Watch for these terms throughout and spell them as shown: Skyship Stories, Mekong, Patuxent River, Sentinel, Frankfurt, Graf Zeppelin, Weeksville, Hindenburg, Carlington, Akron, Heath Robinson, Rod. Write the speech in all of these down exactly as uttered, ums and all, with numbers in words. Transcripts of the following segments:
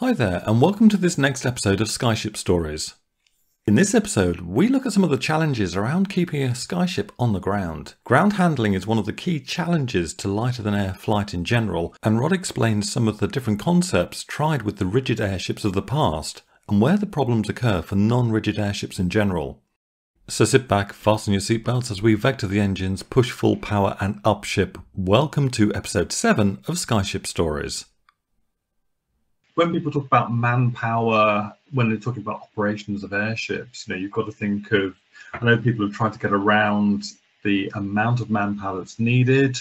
Hi there, and welcome to this next episode of Skyship Stories. In this episode, we look at some of the challenges around keeping a skyship on the ground. Ground handling is one of the key challenges to lighter than air flight in general, and Rod explains some of the different concepts tried with the rigid airships of the past, and where the problems occur for non-rigid airships in general. So sit back, fasten your seatbelts as we vector the engines, push full power and upship. Welcome to episode seven of Skyship Stories. When people talk about manpower, when they're talking about operations of airships, you know, you've got to think of, I know people have tried to get around the amount of manpower that's needed.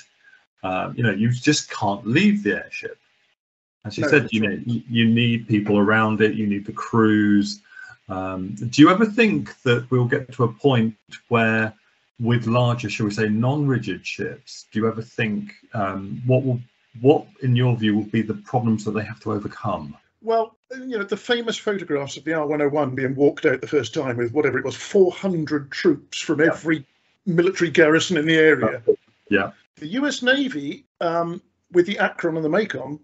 Um, you know, you just can't leave the airship. As you said, you know, you need people around it, you need the crews. Um, do you ever think that we'll get to a point where with larger, shall we say, non-rigid ships, do you ever think um, what will What, in your view, will be the problems that they have to overcome? Well, you know, the famous photographs of the R one oh one being walked out the first time with whatever it was, four hundred troops from yeah. every military garrison in the area. Yeah. The U S Navy, um, with the Akron and the Mekong,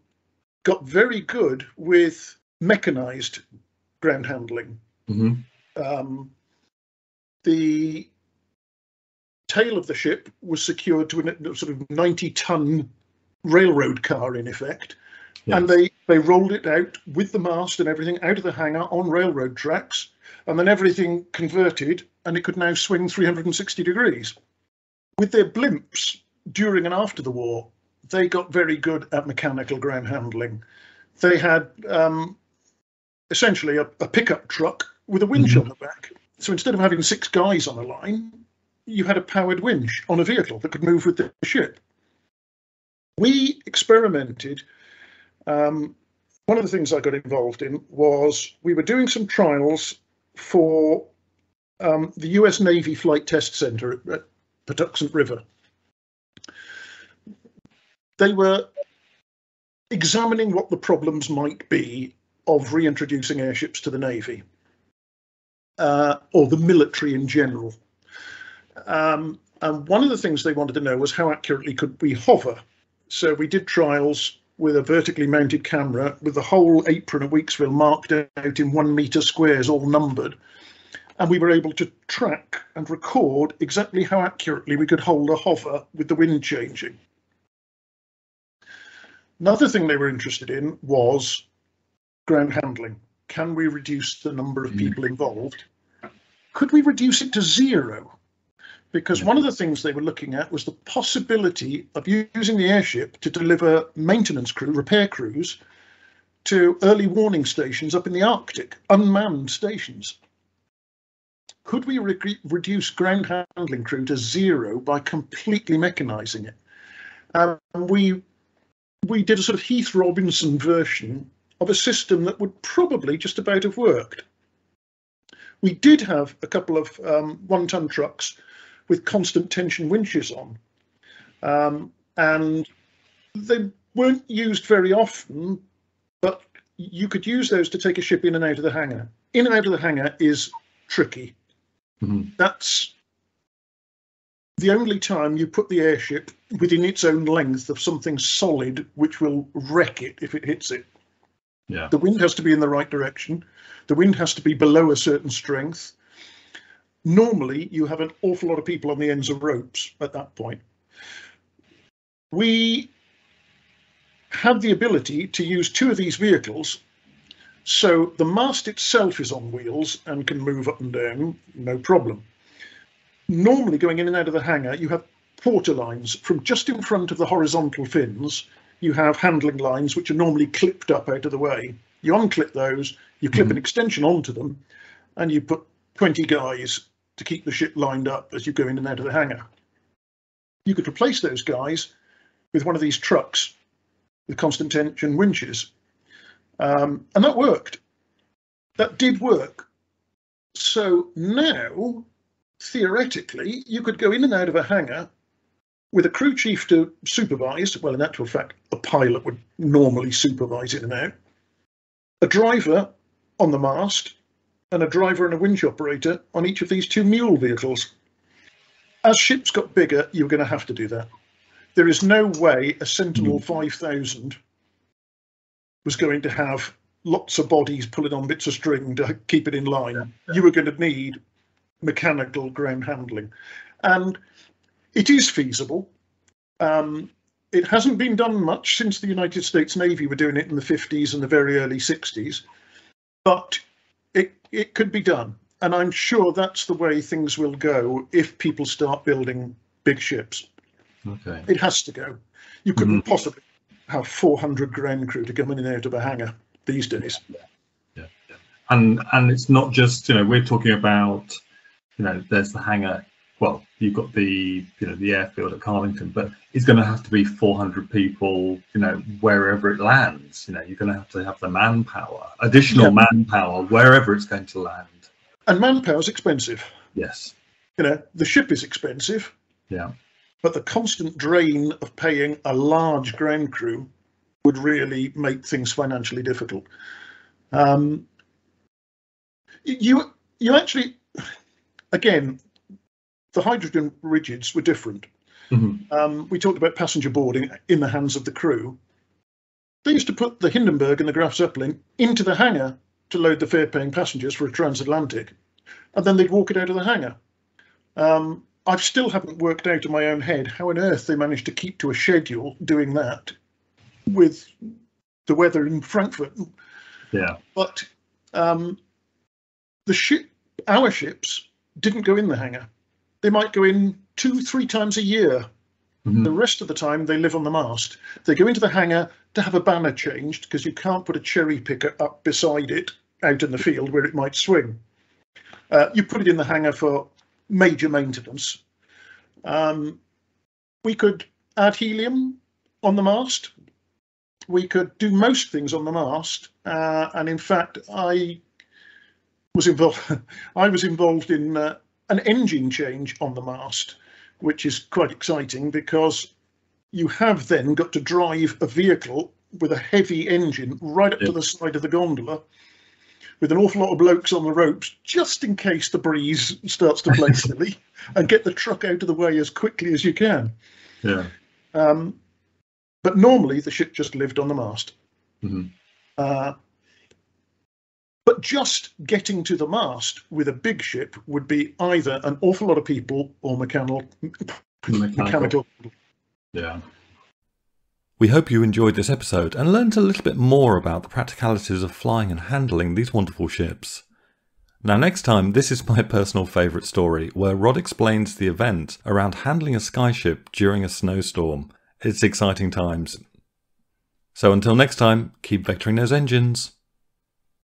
got very good with mechanised ground handling. Mm-hmm. um, the tail of the ship was secured to a sort of ninety tonne railroad car in effect, yes. and they they rolled it out with the mast and everything out of the hangar on railroad tracks, and then everything converted and it could now swing three hundred sixty degrees. With their blimps during and after the war, they got very good at mechanical ground handling. They had um essentially a, a pickup truck with a winch mm-hmm. on the back, so instead of having six guys on a line, you had a powered winch on a vehicle that could move with the ship. We experimented. Um, one of the things I got involved in was we were doing some trials for um, the U S Navy Flight Test Centre at Patuxent River. They were examining what the problems might be of reintroducing airships to the Navy, uh, or the military in general. Um, and one of the things they wanted to know was how accurately could we hover. So we did trials with a vertically mounted camera with the whole apron of Weeksville marked out in one metre squares, all numbered. And we were able to track and record exactly how accurately we could hold a hover with the wind changing. Another thing they were interested in was ground handling. Can we reduce the number of people involved? Could we reduce it to zero? Because one of the things they were looking at was the possibility of using the airship to deliver maintenance crew, repair crews, to early warning stations up in the Arctic, unmanned stations. Could we re reduce ground handling crew to zero by completely mechanising it? Um, we, we did a sort of Heath Robinson version of a system that would probably just about have worked. We did have a couple of um, one-ton trucks with constant tension winches on. Um, and they weren't used very often, but you could use those to take a ship in and out of the hangar. In and out of the hangar is tricky. Mm-hmm. That's the only time you put the airship within its own length of something solid, which will wreck it if it hits it. Yeah. The wind has to be in the right direction. The wind has to be below a certain strength. Normally, you have an awful lot of people on the ends of ropes at that point. We have the ability to use two of these vehicles. So the mast itself is on wheels and can move up and down, no problem. Normally, going in and out of the hangar, you have porter lines from just in front of the horizontal fins. You have handling lines, which are normally clipped up out of the way. You unclip those, you clip mm-hmm. an extension onto them, and you put twenty guys to keep the ship lined up as you go in and out of the hangar. You could replace those guys with one of these trucks with constant tension winches. Um, and that worked. That did work. So now, theoretically, you could go in and out of a hangar with a crew chief to supervise. Well, in actual fact, a pilot would normally supervise in and out. A driver on the mast, and a driver and a winch operator on each of these two mule vehicles. As ships got bigger, you're going to have to do that. There is no way a Sentinel mm. five thousand was going to have lots of bodies pulling on bits of string to keep it in line. Yeah, yeah. You were going to need mechanical ground handling. And it is feasible. Um, it hasn't been done much since the United States Navy were doing it in the fifties and the very early sixties, but it, it could be done. And I'm sure that's the way things will go if people start building big ships. Okay. It has to go. You couldn't mm-hmm. possibly have four hundred ground crew to come in and out of a hangar these days. Yeah. Yeah. Yeah. And and it's not just, you know, we're talking about, you know, there's the hangar. Well, you've got the, you know, the airfield at Carlington, but it's going to have to be four hundred people, you know, wherever it lands. You know, you're going to have to have the manpower, additional yeah. manpower, wherever it's going to land. And manpower is expensive. Yes. You know, the ship is expensive. Yeah. But the constant drain of paying a large ground crew would really make things financially difficult. Um, you, you actually, again, the hydrogen rigids were different. Mm-hmm. Um, we talked about passenger boarding in the hands of the crew. They used to put the Hindenburg and the Graf Zeppelin into the hangar to load the fare-paying passengers for a transatlantic, and then they'd walk it out of the hangar. Um, I still haven't worked out in my own head how on earth they managed to keep to a schedule doing that with the weather in Frankfurt. Yeah. But um, the ship, our ships didn't go in the hangar. They might go in two, three times a year. Mm-hmm. The rest of the time they live on the mast. They go into the hangar to have a banner changed because you can't put a cherry picker up beside it out in the field where it might swing. Uh, you put it in the hangar for major maintenance. Um, we could add helium on the mast. We could do most things on the mast. Uh, and in fact, I was involved, I was involved in uh, an engine change on the mast, which is quite exciting because you have then got to drive a vehicle with a heavy engine right up yep. to the side of the gondola with an awful lot of blokes on the ropes, just in case the breeze starts to play silly, and get the truck out of the way as quickly as you can. Yeah. Um, but normally the ship just lived on the mast. Mm-hmm. uh, but just getting to the mast with a big ship would be either an awful lot of people or mechanical. mechanical. mechanical. Yeah. We hope you enjoyed this episode and learned a little bit more about the practicalities of flying and handling these wonderful ships. Now next time, this is my personal favourite story, where Rod explains the event around handling a skyship during a snowstorm. It's exciting times. So until next time, keep vectoring those engines.